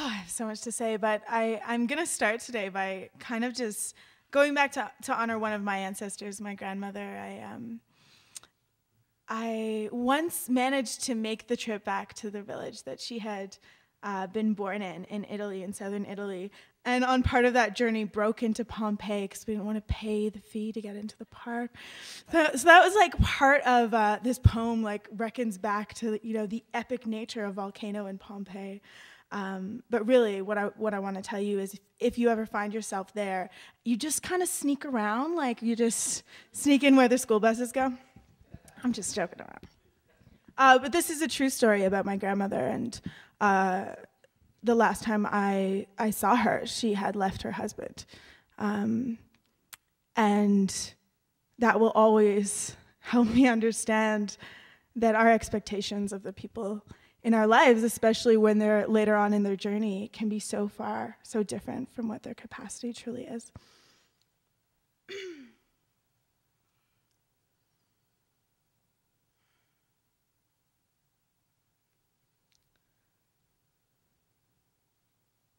Oh, I have so much to say, but I'm going to start today by kind of just going back to honor one of my ancestors, my grandmother. I once managed to make the trip back to the village that she had been born in Italy, in southern Italy. And on part of that journey, broke into Pompeii because we didn't want to pay the fee to get into the park. So that was like part of this poem, like reckons back to, you know, the epic nature of volcano in Pompeii. But really, what I want to tell you is, if you ever find yourself there, you just kind of sneak around, like you just sneak in where the school buses go. I'm just joking around. But this is a true story about my grandmother, and the last time I saw her, she had left her husband. And that will always help me understand that our expectations of the people in our lives, especially when they're later on in their journey, can be so far, so different from what their capacity truly is.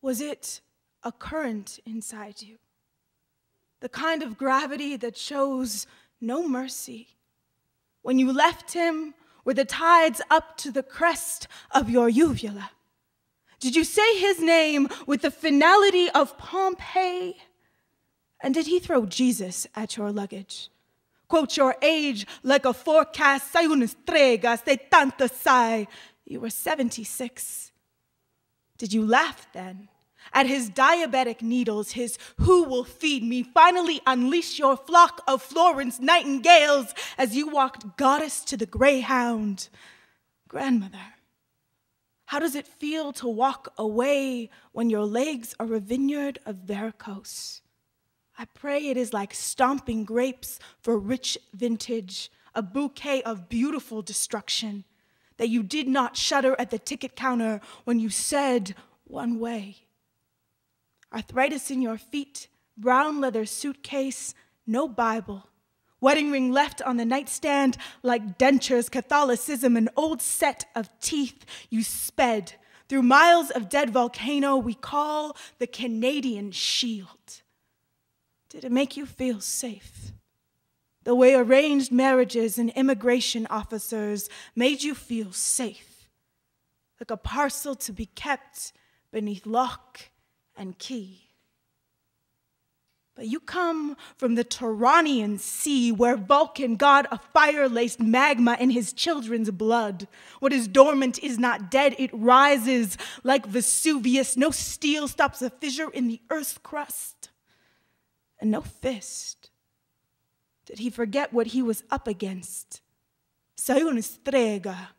Was it a current inside you? The kind of gravity that shows no mercy? When you left him, were the tides up to the crest of your uvula? Did you say his name with the finality of Pompeii? And did he throw Jesus at your luggage? Quote your age like a forecast, say una strega, say tanta sai. You were 76. Did you laugh then at his diabetic needles, his who will feed me? Finally unleash your flock of Florence nightingales as you walked goddess to the greyhound. Grandmother, how does it feel to walk away when your legs are a vineyard of varicose? I pray it is like stomping grapes for rich vintage, a bouquet of beautiful destruction, that you did not shudder at the ticket counter when you said one way. Arthritis in your feet, brown leather suitcase, no Bible, wedding ring left on the nightstand like dentures, Catholicism, an old set of teeth. You sped through miles of dead volcano we call the Canadian Shield. Did it make you feel safe? The way arranged marriages and immigration officers made you feel safe, like a parcel to be kept beneath lock and key. But you come from the Tyrrhenian sea, where Vulcan, god of fire, laced magma in his children's blood. What is dormant is not dead, it rises like Vesuvius. No steel stops a fissure in the earth's crust, and no fist. Did he forget what he was up against? Say una strega,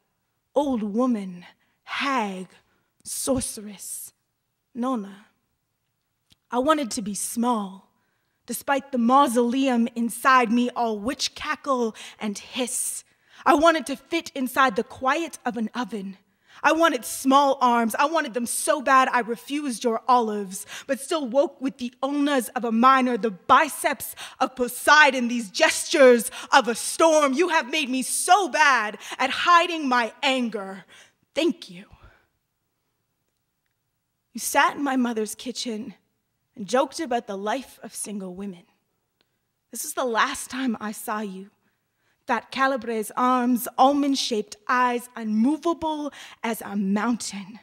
old woman, hag, sorceress, nonna. I wanted to be small, despite the mausoleum inside me, all witch cackle and hiss. I wanted to fit inside the quiet of an oven. I wanted small arms. I wanted them so bad I refused your olives, but still woke with the ulnas of a miner, the biceps of Poseidon, these gestures of a storm. You have made me so bad at hiding my anger. Thank you. You sat in my mother's kitchen and joked about the life of single women. This is the last time I saw you. That Calabrese's arms, almond-shaped eyes, unmovable as a mountain.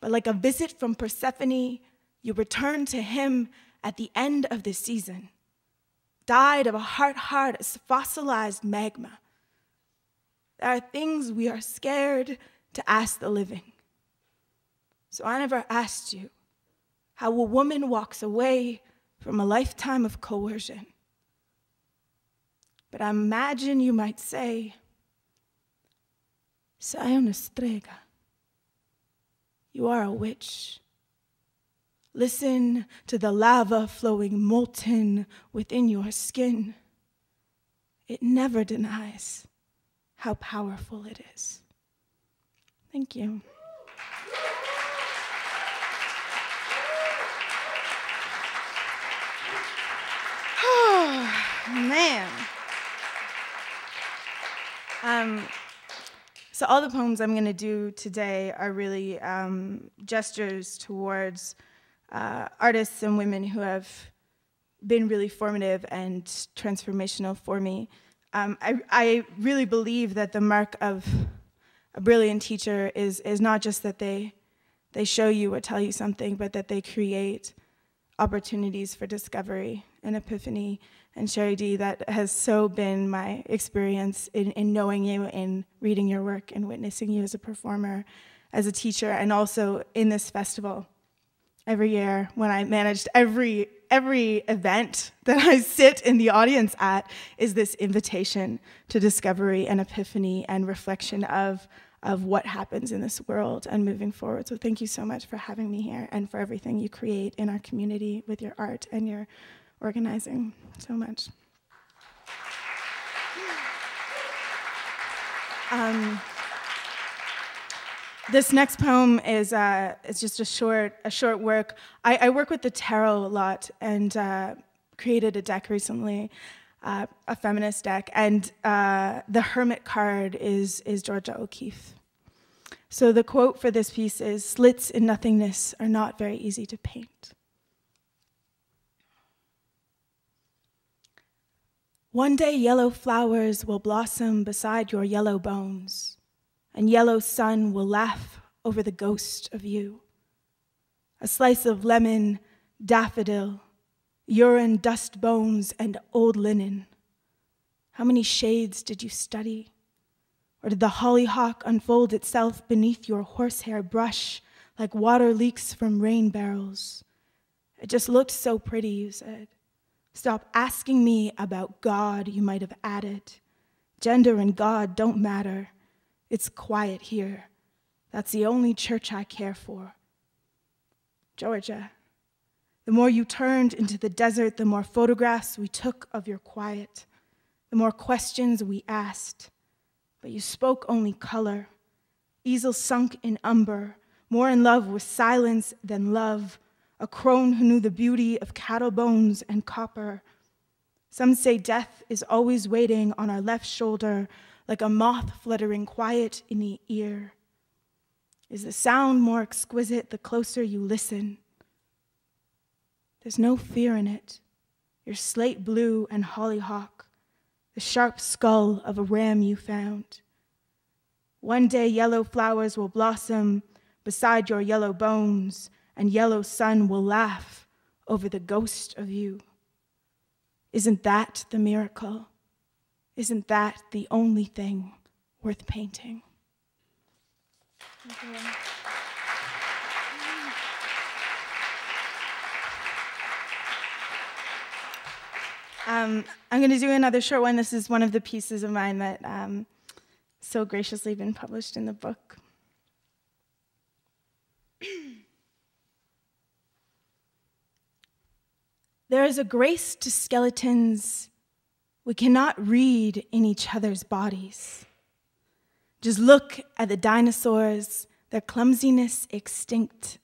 But like a visit from Persephone, you returned to him at the end of the season, died of a heart hard as fossilized magma. There are things we are scared to ask the living. So I never asked you how a woman walks away from a lifetime of coercion. But I imagine you might say, "Sei una strega." You are a witch. Listen to the lava flowing molten within your skin. It never denies how powerful it is. Thank you. Oh, man. So all the poems I'm going to do today are really gestures towards artists and women who have been really formative and transformational for me. I really believe that the mark of a brilliant teacher is not just that they show you or tell you something, but that they create opportunities for discovery and epiphany. And Sherry D, that has so been my experience in knowing you, in reading your work, and witnessing you as a performer, as a teacher, and also in this festival. Every year, when I managed every event that I sit in the audience at, is this invitation to discovery and epiphany and reflection of what happens in this world and moving forward. So thank you so much for having me here and for everything you create in our community with your art and your organizing so much. This next poem is it's just a short work. I work with the tarot a lot and created a deck recently, a feminist deck, and the Hermit card is Georgia O'Keefe. So the quote for this piece is, "Slits in nothingness are not very easy to paint." One day yellow flowers will blossom beside your yellow bones, and yellow sun will laugh over the ghost of you. A slice of lemon, daffodil, urine, dust bones, and old linen. How many shades did you study? Or did the hollyhock unfold itself beneath your horsehair brush like water leaks from rain barrels? It just looked so pretty, you said. Stop asking me about God, you might have added. Gender and God don't matter. It's quiet here. That's the only church I care for. Georgia, the more you turned into the desert, the more photographs we took of your quiet, the more questions we asked. But you spoke only color, easel sunk in umber, more in love with silence than love, a crone who knew the beauty of cattle bones and copper. Some say death is always waiting on our left shoulder, like a moth fluttering quiet in the ear. Is the sound more exquisite the closer you listen? There's no fear in it. Your slate blue and hollyhock, the sharp skull of a ram you found. One day yellow flowers will blossom beside your yellow bones, and yellow sun will laugh over the ghost of you. Isn't that the miracle? Isn't that the only thing worth painting? Thank you. I'm going to do another short one. This is one of the pieces of mine that so graciously been published in the book. There is a grace to skeletons we cannot read in each other's bodies. Just look at the dinosaurs, their clumsiness extinct.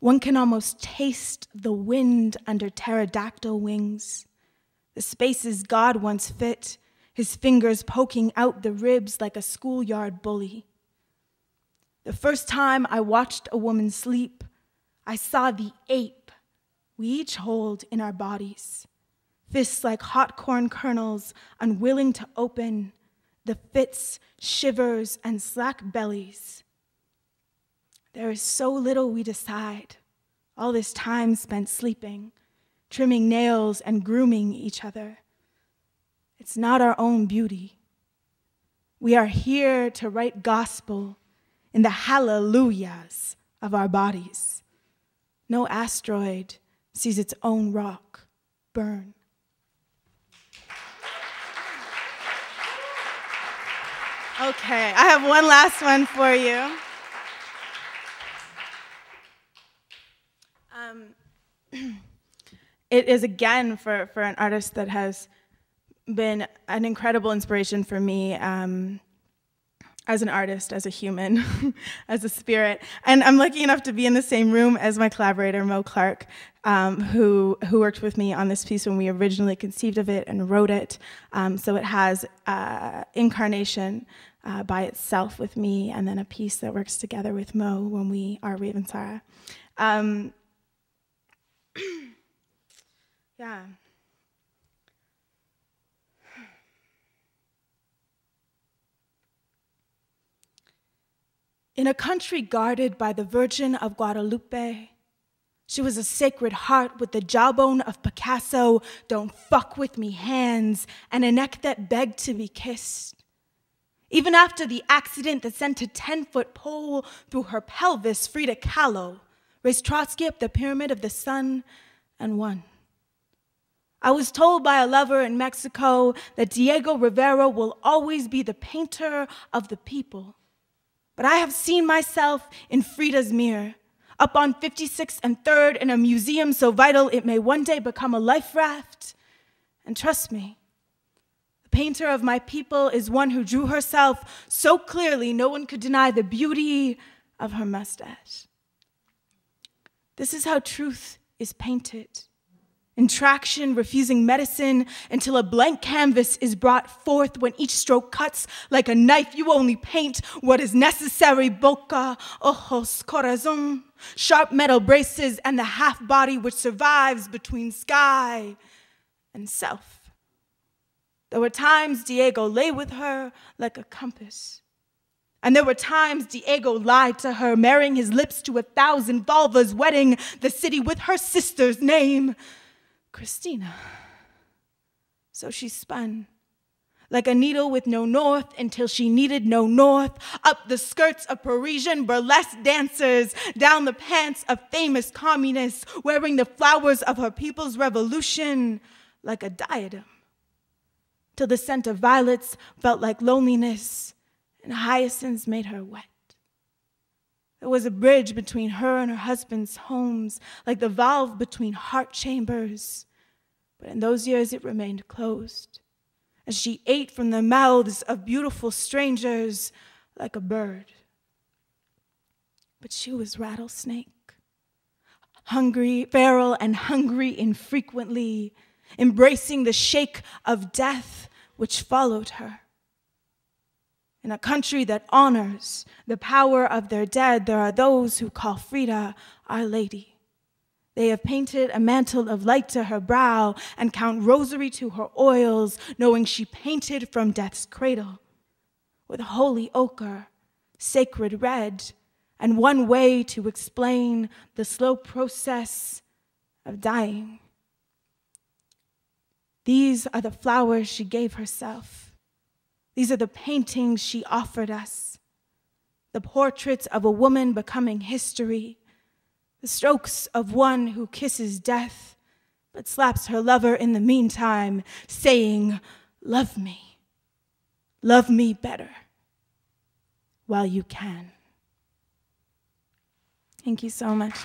One can almost taste the wind under pterodactyl wings, the spaces God once fit, his fingers poking out the ribs like a schoolyard bully. The first time I watched a woman sleep, I saw the ape we each hold in our bodies, fists like hot corn kernels, unwilling to open, the fits, shivers, and slack bellies. There is so little we decide, all this time spent sleeping, trimming nails and grooming each other. It's not our own beauty. We are here to write gospel in the hallelujahs of our bodies. No asteroid sees its own rock burn. Okay, I have one last one for you. It is again for an artist that has been an incredible inspiration for me. as an artist, as a human, as a spirit. And I'm lucky enough to be in the same room as my collaborator, Mo Clark, who worked with me on this piece when we originally conceived of it and wrote it. So it has incarnation by itself with me, and then a piece that works together with Mo when we are Ravensara. Yeah. In a country guarded by the Virgin of Guadalupe, she was a sacred heart with the jawbone of Picasso, don't fuck with me hands, and a neck that begged to be kissed. Even after the accident that sent a 10-foot pole through her pelvis, Frida Kahlo raised Trotsky up the Pyramid of the Sun and won. I was told by a lover in Mexico that Diego Rivera will always be the painter of the people. But I have seen myself in Frida's mirror, up on 56th and 3rd in a museum so vital it may one day become a life raft. And trust me, the painter of my people is one who drew herself so clearly no one could deny the beauty of her mustache. This is how truth is painted. In traction, refusing medicine until a blank canvas is brought forth when each stroke cuts like a knife. You only paint what is necessary. Boca, ojos, corazón, sharp metal braces, and the half body which survives between sky and self. There were times Diego lay with her like a compass. And there were times Diego lied to her, marrying his lips to 1,000 vulvas, wedding the city with her sister's name. Christina. So she spun, like a needle with no north, until she needed no north, up the skirts of Parisian burlesque dancers, down the pants of famous communists, wearing the flowers of her people's revolution like a diadem, till the scent of violets felt like loneliness, and hyacinths made her wet. There was a bridge between her and her husband's homes, like the valve between heart chambers. But in those years, it remained closed, and she ate from the mouths of beautiful strangers like a bird. But she was rattlesnake, hungry, feral, and hungry infrequently, embracing the shake of death which followed her. In a country that honors the power of their dead, there are those who call Frida Our Lady. They have painted a mantle of light to her brow and count rosary to her oils, knowing she painted from death's cradle with holy ochre, sacred red, and one way to explain the slow process of dying. These are the flowers she gave herself. These are the paintings she offered us, the portraits of a woman becoming history, the strokes of one who kisses death but slaps her lover in the meantime, saying, love me better while you can. Thank you so much.